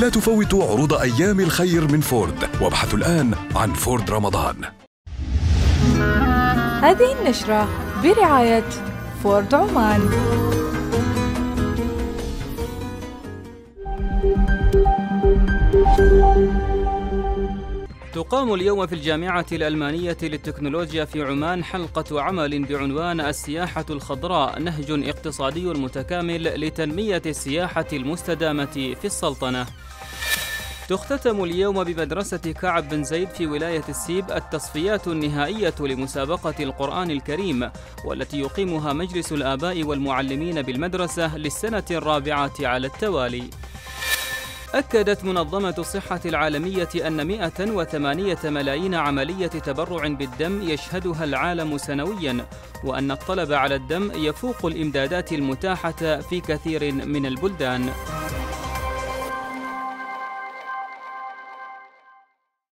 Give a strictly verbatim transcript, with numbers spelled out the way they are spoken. لا تفوت عروض أيام الخير من فورد، وابحثوا الآن عن فورد رمضان. هذه النشرة برعاية فورد عمان. تقام اليوم في الجامعة الألمانية للتكنولوجيا في عمان حلقة عمل بعنوان السياحة الخضراء، نهج اقتصادي متكامل لتنمية السياحة المستدامة في السلطنة. تختتم اليوم بمدرسة كعب بن زيد في ولاية السيب التصفيات النهائية لمسابقة القرآن الكريم، والتي يقيمها مجلس الآباء والمعلمين بالمدرسة للسنة الرابعة على التوالي. أكدت منظمة الصحة العالمية أن مئة وثمانية ملايين عملية تبرع بالدم يشهدها العالم سنوياً، وأن الطلب على الدم يفوق الإمدادات المتاحة في كثير من البلدان.